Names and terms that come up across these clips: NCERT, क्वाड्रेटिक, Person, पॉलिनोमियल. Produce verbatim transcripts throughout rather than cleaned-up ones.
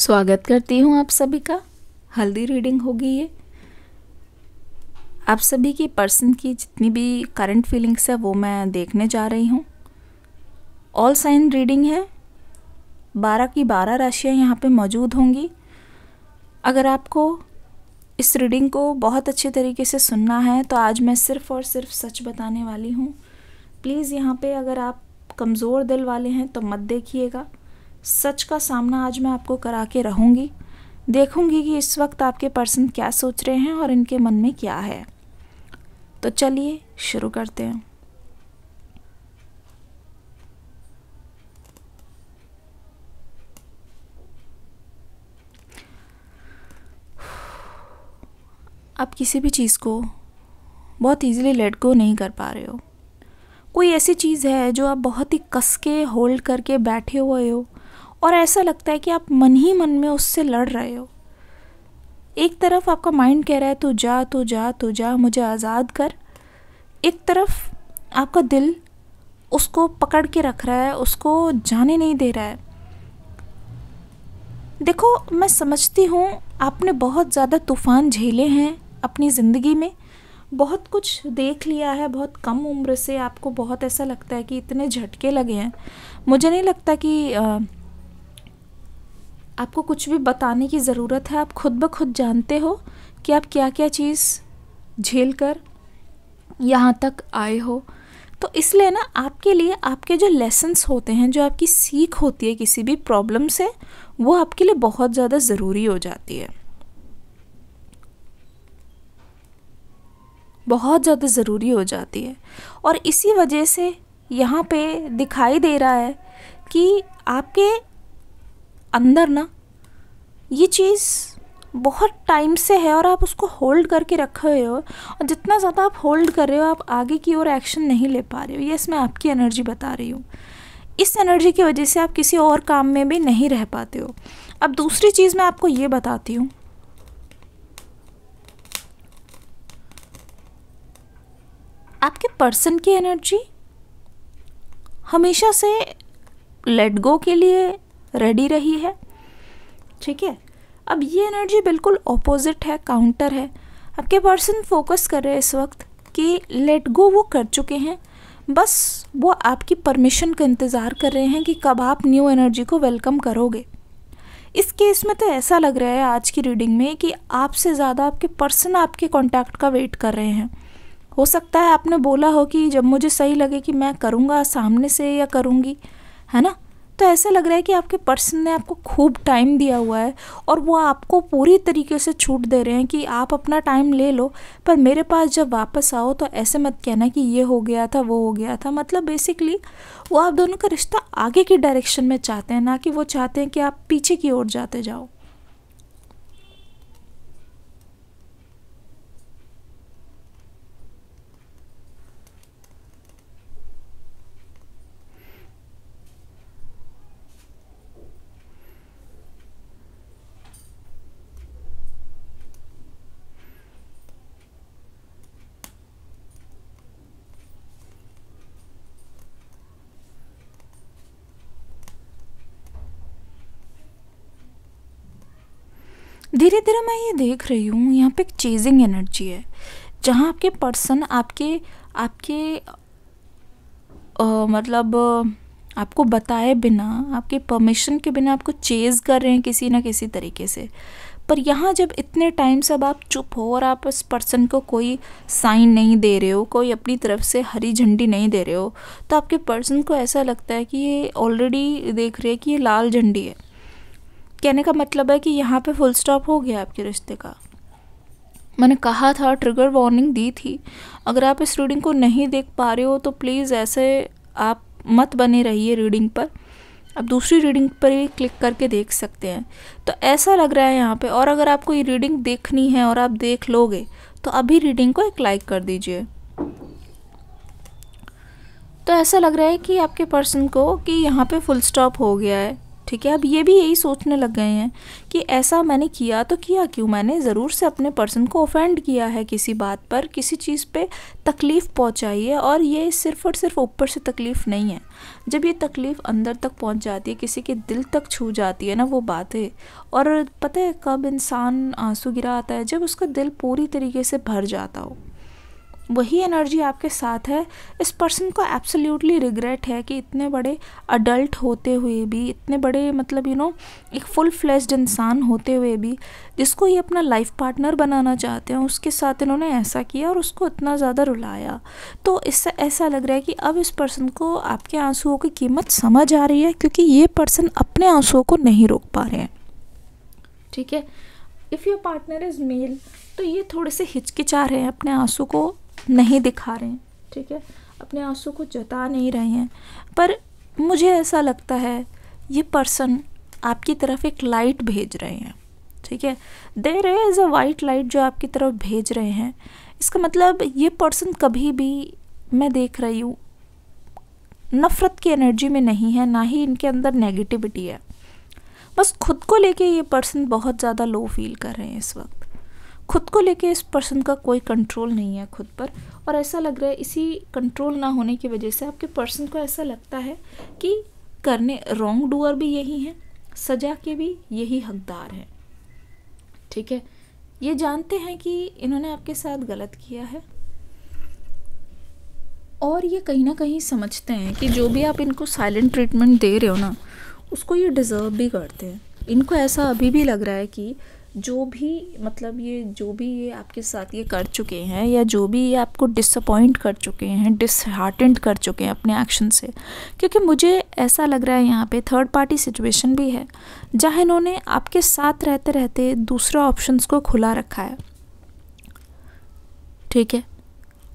स्वागत करती हूँ आप सभी का। हल्दी रीडिंग होगी ये। आप सभी की पर्सन की जितनी भी करंट फीलिंग्स है वो मैं देखने जा रही हूँ। ऑल साइन रीडिंग है। बारह की बारह राशियाँ यहाँ पे मौजूद होंगी। अगर आपको इस रीडिंग को बहुत अच्छे तरीके से सुनना है तो आज मैं सिर्फ़ और सिर्फ सच बताने वाली हूँ। प्लीज़ यहाँ पे अगर आप कमज़ोर दिल वाले हैं तो मत देखिएगा। सच का सामना आज मैं आपको करा के रहूँगी। देखूँगी कि इस वक्त आपके पर्सन क्या सोच रहे हैं और इनके मन में क्या है। तो चलिए शुरू करते हैं। आप किसी भी चीज़ को बहुत ईजिली लेट गो नहीं कर पा रहे हो। कोई ऐसी चीज़ है जो आप बहुत ही कस के होल्ड करके बैठे हुए हो और ऐसा लगता है कि आप मन ही मन में उससे लड़ रहे हो। एक तरफ आपका माइंड कह रहा है तू जा तू जा तू जा मुझे आज़ाद कर। एक तरफ आपका दिल उसको पकड़ के रख रहा है, उसको जाने नहीं दे रहा है। देखो, मैं समझती हूँ आपने बहुत ज़्यादा तूफ़ान झेले हैं अपनी ज़िंदगी में, बहुत कुछ देख लिया है। बहुत कम उम्र से आपको बहुत ऐसा लगता है कि इतने झटके लगे हैं। मुझे नहीं लगता कि आ, आपको कुछ भी बताने की ज़रूरत है। आप खुद ब खुद जानते हो कि आप क्या क्या चीज़ झेल कर यहाँ तक आए हो। तो इसलिए ना आपके लिए आपके जो लेसन्स होते हैं, जो आपकी सीख होती है किसी भी प्रॉब्लम से, वो आपके लिए बहुत ज़्यादा ज़रूरी हो जाती है, बहुत ज़्यादा ज़रूरी हो जाती है। और इसी वजह से यहाँ पे दिखाई दे रहा है कि आपके अंदर ना ये चीज़ बहुत टाइम से है और आप उसको होल्ड करके रखे हुए हो। और जितना ज़्यादा आप होल्ड कर रहे हो, आप आगे की ओर एक्शन नहीं ले पा रहे हो। ये इसमें आपकी एनर्जी बता रही हूँ। इस एनर्जी की वजह से आप किसी और काम में भी नहीं रह पाते हो। अब दूसरी चीज़ मैं आपको ये बताती हूँ। आपके पर्सन की एनर्जी हमेशा से लेट गो के लिए रेडी रही है, ठीक है। अब ये एनर्जी बिल्कुल ऑपोजिट है, काउंटर है। आपके पर्सन फोकस कर रहे हैं इस वक्त कि लेट गो वो कर चुके हैं, बस वो आपकी परमिशन का इंतज़ार कर रहे हैं कि कब आप न्यू एनर्जी को वेलकम करोगे। इस केस में तो ऐसा लग रहा है आज की रीडिंग में कि आपसे ज़्यादा आपके पर्सन आपके कॉन्टैक्ट का वेट कर रहे हैं। हो सकता है आपने बोला हो कि जब मुझे सही लगे कि मैं करूँगा सामने से या करूँगी, है ना। तो ऐसा लग रहा है कि आपके पर्सन ने आपको खूब टाइम दिया हुआ है और वो आपको पूरी तरीके से छूट दे रहे हैं कि आप अपना टाइम ले लो, पर मेरे पास जब वापस आओ तो ऐसे मत कहना कि ये हो गया था वो हो गया था। मतलब बेसिकली वो आप दोनों का रिश्ता आगे की डायरेक्शन में चाहते हैं, ना कि वो चाहते हैं कि आप पीछे की ओर जाते जाओ। धीरे धीरे मैं ये देख रही हूँ यहाँ पे एक चेजिंग एनर्जी है, जहाँ आपके पर्सन आपके आपके आ, मतलब आपको बताए बिना, आपके परमिशन के बिना आपको चेज़ कर रहे हैं किसी ना किसी तरीके से। पर यहाँ जब इतने टाइम से अब आप चुप हो और आप उस पर्सन को कोई साइन नहीं दे रहे हो, कोई अपनी तरफ से हरी झंडी नहीं दे रहे हो, तो आपके पर्सन को ऐसा लगता है कि ये ऑलरेडी देख रहे हैं कि ये लाल झंडी है। कहने का मतलब है कि यहाँ पे फुल स्टॉप हो गया आपके रिश्ते का। मैंने कहा था, ट्रिगर वार्निंग दी थी। अगर आप इस रीडिंग को नहीं देख पा रहे हो तो प्लीज़ ऐसे आप मत बने रहिए रीडिंग पर। आप दूसरी रीडिंग पर ही क्लिक करके देख सकते हैं। तो ऐसा लग रहा है यहाँ पे। और अगर आपको ये रीडिंग देखनी है और आप देख लोगे तो अभी रीडिंग को एक लाइक कर दीजिए। तो ऐसा लग रहा है कि आपके पर्सन को कि यहाँ पर फुल स्टॉप हो गया है, ठीक है। अब ये भी यही सोचने लग गए हैं कि ऐसा मैंने किया तो किया क्यों, मैंने ज़रूर से अपने पर्सन को ऑफेंड किया है, किसी बात पर किसी चीज़ पे तकलीफ़ पहुंचाई है। और ये सिर्फ और सिर्फ ऊपर से तकलीफ़ नहीं है, जब ये तकलीफ़ अंदर तक पहुंच जाती है, किसी के दिल तक छू जाती है ना वो बातें। और पता है कब इंसान आंसू गिराता है, जब उसका दिल पूरी तरीके से भर जाता हो। वही एनर्जी आपके साथ है। इस पर्सन को एब्सोल्युटली रिग्रेट है कि इतने बड़े अडल्ट होते हुए भी, इतने बड़े मतलब यू नो एक फुल फ्लेश्ड इंसान होते हुए भी, जिसको ये अपना लाइफ पार्टनर बनाना चाहते हैं, उसके साथ इन्होंने ऐसा किया और उसको इतना ज़्यादा रुलाया। तो इससे ऐसा लग रहा है कि अब इस पर्सन को आपके आंसुओं की कीमत समझ आ रही है, क्योंकि ये पर्सन अपने आंसुओं को नहीं रोक पा रहे हैं। ठीक है। If your partner is male, तो ये थोड़े से हिचकिचा रहे हैं, अपने आंसू को नहीं दिखा रहे हैं, ठीक है, अपने आंसू को जता नहीं रहे हैं। पर मुझे ऐसा लगता है ये पर्सन आपकी तरफ एक लाइट भेज रहे हैं, ठीक है। There is a white light जो आपकी तरफ भेज रहे हैं। इसका मतलब ये पर्सन कभी भी, मैं देख रही हूँ, नफ़रत की एनर्जी में नहीं है, ना ही इनके अंदर नेगेटिविटी है। बस खुद को लेके ये पर्सन बहुत ज़्यादा लो फील कर रहे हैं इस वक्त। खुद को लेके इस पर्सन का कोई कंट्रोल नहीं है खुद पर, और ऐसा लग रहा है इसी कंट्रोल ना होने की वजह से आपके पर्सन को ऐसा लगता है कि करने रॉन्ग डूअर भी यही हैं, सजा के भी यही हकदार हैं। ठीक है। ये जानते हैं कि इन्होंने आपके साथ गलत किया है, और ये कहीं ना कहीं समझते हैं कि जो भी आप इनको साइलेंट ट्रीटमेंट दे रहे हो ना, उसको ये डिज़र्व भी करते हैं। इनको ऐसा अभी भी लग रहा है कि जो भी मतलब ये जो भी ये आपके साथ ये कर चुके हैं, या जो भी ये आपको डिसअपॉइंट कर चुके हैं, डिसहार्टेंड कर चुके हैं अपने एक्शन से, क्योंकि मुझे ऐसा लग रहा है यहाँ पे थर्ड पार्टी सिचुएशन भी है, जहाँ इन्होंने आपके साथ रहते रहते दूसरा ऑप्शंस को खुला रखा है। ठीक है।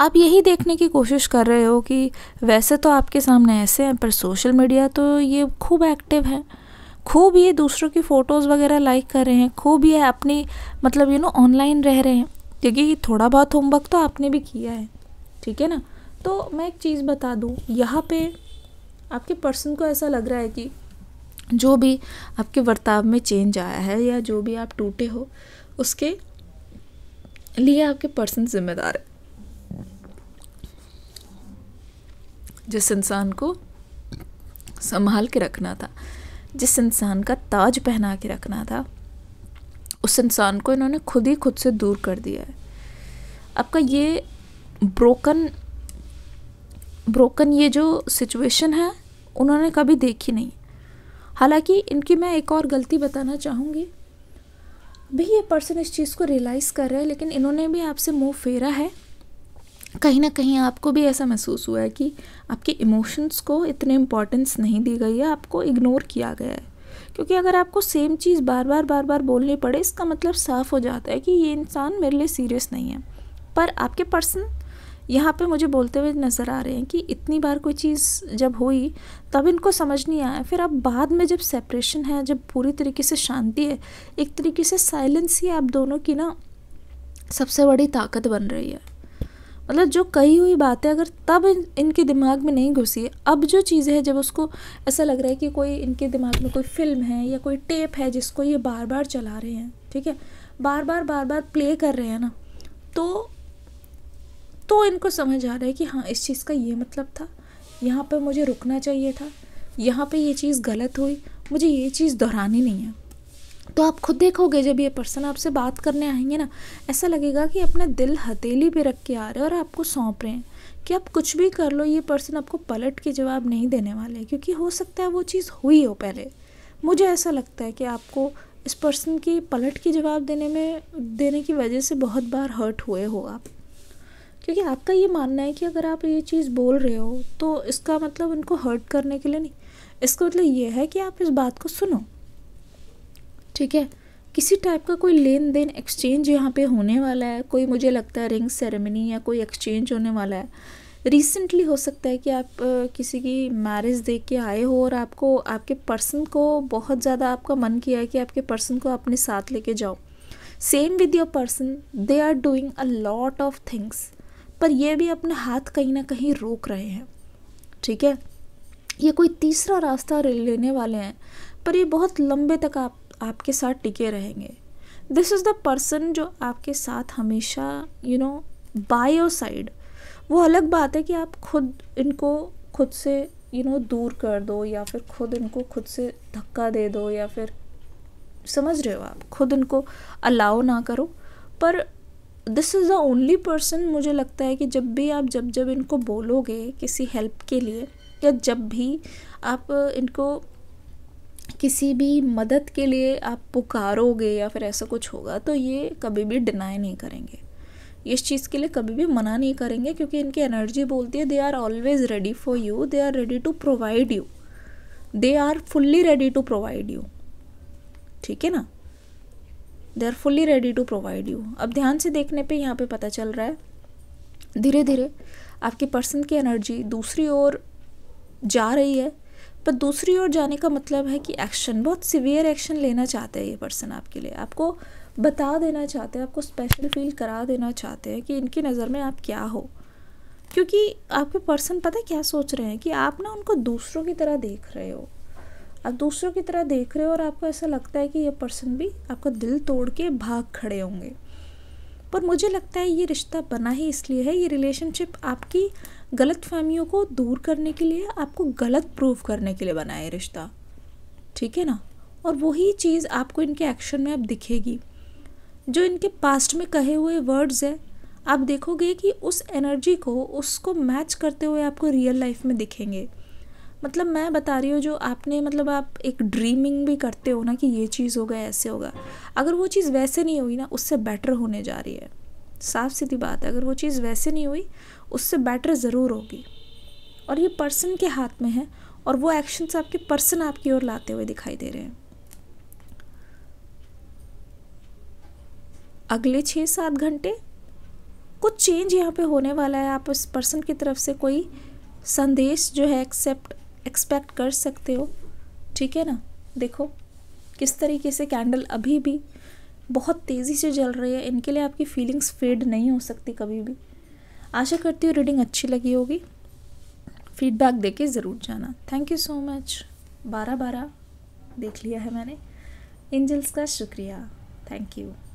आप यही देखने की कोशिश कर रहे हो कि वैसे तो आपके सामने ऐसे हैं, पर सोशल मीडिया तो ये खूब एक्टिव है, खूब ये दूसरों की फ़ोटोज़ वगैरह लाइक कर रहे हैं, खूब ये अपनी मतलब यू नो ऑनलाइन रह रहे हैं, क्योंकि थोड़ा बहुत होमवर्क तो आपने भी किया है। ठीक है ना। तो मैं एक चीज़ बता दूँ, यहाँ पे आपके पर्सन को ऐसा लग रहा है कि जो भी आपके वर्ताव में चेंज आया है, या जो भी आप टूटे हो, उसके लिए आपके पर्सन जिम्मेदार है। जिस इंसान को संभाल के रखना था, जिस इंसान का ताज पहना के रखना था, उस इंसान को इन्होंने खुद ही खुद से दूर कर दिया है। आपका ये ब्रोकन ब्रोकन ये जो सिचुएशन है, उन्होंने कभी देखी नहीं। हालांकि इनकी मैं एक और गलती बताना चाहूँगी, अभी ये पर्सन इस चीज़ को रियलाइज़ कर रहे हैं, लेकिन इन्होंने भी आपसे मुंह फेरा है। कहीं ना कहीं आपको भी ऐसा महसूस हुआ है कि आपके इमोशंस को इतने इम्पोर्टेंस नहीं दी गई है, आपको इग्नोर किया गया है। क्योंकि अगर आपको सेम चीज़ बार बार बार बार बोलनी पड़े, इसका मतलब साफ हो जाता है कि ये इंसान मेरे लिए सीरियस नहीं है। पर आपके पर्सन यहाँ पे मुझे बोलते हुए नज़र आ रहे हैं कि इतनी बार कोई चीज़ जब हुई तब इनको समझ नहीं आया, फिर अब बाद में जब सेपरेशन है, जब पूरी तरीके से शांति है, एक तरीके से साइलेंस ही आप दोनों की ना सबसे बड़ी ताकत बन रही है। मतलब जो कही हुई बातें अगर तब इन, इनके दिमाग में नहीं घुसी, अब जो चीज़ें हैं, जब उसको ऐसा लग रहा है कि कोई इनके दिमाग में कोई फिल्म है या कोई टेप है जिसको ये बार बार चला रहे हैं, ठीक है, बार बार बार बार प्ले कर रहे हैं ना, तो तो इनको समझ आ रहा है कि हाँ, इस चीज़ का ये मतलब था, यहाँ पर मुझे रुकना चाहिए था, यहाँ पर ये चीज़ गलत हुई, मुझे ये चीज़ दोहरानी नहीं है। तो आप खुद देखोगे जब ये पर्सन आपसे बात करने आएंगे ना, ऐसा लगेगा कि अपना दिल हथेली पे रख के आ रहे हैं और आपको सौंप रहे हैं कि आप कुछ भी कर लो, ये पर्सन आपको पलट के जवाब नहीं देने वाले, क्योंकि हो सकता है वो चीज़ हुई हो पहले। मुझे ऐसा लगता है कि आपको इस पर्सन की पलट के जवाब देने में देने की वजह से बहुत बार हर्ट हुए हो आप, क्योंकि आपका ये मानना है कि अगर आप ये चीज़ बोल रहे हो तो इसका मतलब उनको हर्ट करने के लिए नहीं, इसका मतलब ये है कि आप इस बात को सुनो। ठीक है। किसी टाइप का कोई लेन देन एक्सचेंज यहाँ पे होने वाला है, कोई मुझे लगता है रिंग सेरेमनी या कोई एक्सचेंज होने वाला है। रिसेंटली हो सकता है कि आप आ, किसी की मैरिज देख के आए हो और आपको आपके पर्सन को बहुत ज़्यादा आपका मन किया है कि आपके पर्सन को अपने साथ लेके जाओ। Same with your person, they are doing a lot of things, पर ये भी अपने हाथ कहीं ना कहीं रोक रहे हैं। ठीक है। ये कोई तीसरा रास्ता लेने वाले हैं, पर ये बहुत लंबे तक आप आपके साथ टिके रहेंगे। दिस इज़ द पर्सन जो आपके साथ हमेशा you know by your side. वो अलग बात है कि आप खुद इनको खुद से यू नो दूर कर दो या फिर खुद इनको खुद से धक्का दे दो या फिर समझ रहे हो आप, खुद इनको अलाउ ना करो, पर this is the only person. मुझे लगता है कि जब भी आप जब जब इनको बोलोगे किसी हेल्प के लिए या जब भी आप इनको किसी भी मदद के लिए आप पुकारोगे या फिर ऐसा कुछ होगा तो ये कभी भी डिनाई नहीं करेंगे, इस चीज़ के लिए कभी भी मना नहीं करेंगे, क्योंकि इनकी एनर्जी बोलती है they are always ready for you, they are ready to provide you, they are fully ready to provide you. ठीक है ना, they are fully ready to provide you. अब ध्यान से देखने पे यहाँ पे पता चल रहा है धीरे धीरे आपके पर्सन की एनर्जी दूसरी ओर जा रही है, पर दूसरी ओर जाने का मतलब है कि एक्शन, बहुत सिवियर एक्शन लेना चाहते हैं ये पर्सन आपके लिए, आपको बता देना चाहते हैं, आपको स्पेशल फील करा देना चाहते हैं कि इनकी नज़र में आप क्या हो। क्योंकि आपके पर्सन पता है क्या सोच रहे हैं कि आप ना उनको दूसरों की तरह देख रहे हो, आप दूसरों की तरह देख रहे हो और आपको ऐसा लगता है कि ये पर्सन भी आपका दिल तोड़ के भाग खड़े होंगे। पर मुझे लगता है ये रिश्ता बना ही इसलिए है, ये रिलेशनशिप आपकी गलत फहमियों को दूर करने के लिए, आपको गलत प्रूव करने के लिए बना है रिश्ता। ठीक है ना, और वही चीज़ आपको इनके एक्शन में अब दिखेगी। जो इनके पास्ट में कहे हुए वर्ड्स है आप देखोगे कि उस एनर्जी को उसको मैच करते हुए आपको रियल लाइफ में दिखेंगे। मतलब मैं बता रही हूँ जो आपने मतलब आप एक ड्रीमिंग भी करते हो ना कि ये चीज़ होगा, ऐसे होगा, अगर वो चीज़ वैसे नहीं हुई ना उससे बेटर होने जा रही है। साफ सीधी बात है, अगर वो चीज़ वैसे नहीं हुई उससे बेटर ज़रूर होगी। और ये पर्सन के हाथ में है और वो एक्शंस आपके पर्सन आपकी ओर लाते हुए दिखाई दे रहे हैं। अगले छः सात घंटे कुछ चेंज यहाँ पे होने वाला है। आप उस पर्सन की तरफ से कोई संदेश जो है एक्सेप्ट एक्सपेक्ट कर सकते हो। ठीक है ना, देखो किस तरीके से कैंडल अभी भी बहुत तेज़ी से जल रही है, इनके लिए आपकी फीलिंग्स फेड नहीं हो सकती कभी भी। आशा करती हूँ रीडिंग अच्छी लगी होगी, फीडबैक देके ज़रूर जाना। Thank you so much. बारह बारह देख लिया है मैंने, एंजल्स का शुक्रिया, थैंक यू।